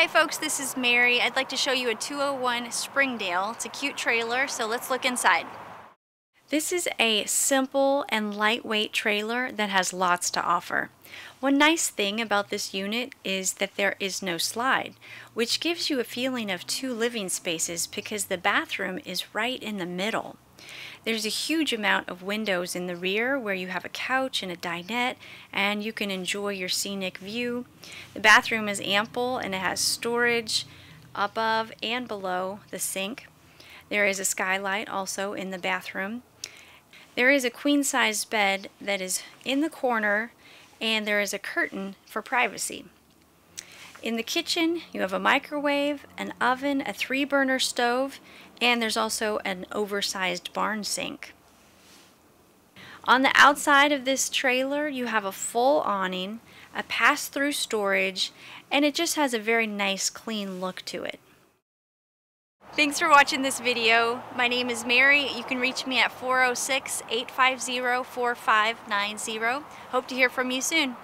Hi folks, this is Mary. I'd like to show you a 201 Springdale. It's a cute trailer, so let's look inside. This is a simple and lightweight trailer that has lots to offer. One nice thing about this unit is that there is no slide, which gives you a feeling of two living spaces because the bathroom is right in the middle. There's a huge amount of windows in the rear where you have a couch and a dinette, and you can enjoy your scenic view. The bathroom is ample and it has storage above and below the sink. There is a skylight also in the bathroom. There is a queen-size bed that is in the corner, and there is a curtain for privacy. In the kitchen, you have a microwave, an oven, a 3-burner stove, and there's also an oversized barn sink. On the outside of this trailer, you have a full awning, a pass-through storage, and it just has a very nice, clean look to it. Thanks for watching this video. My name is Mary. You can reach me at 406-850-4590. Hope to hear from you soon.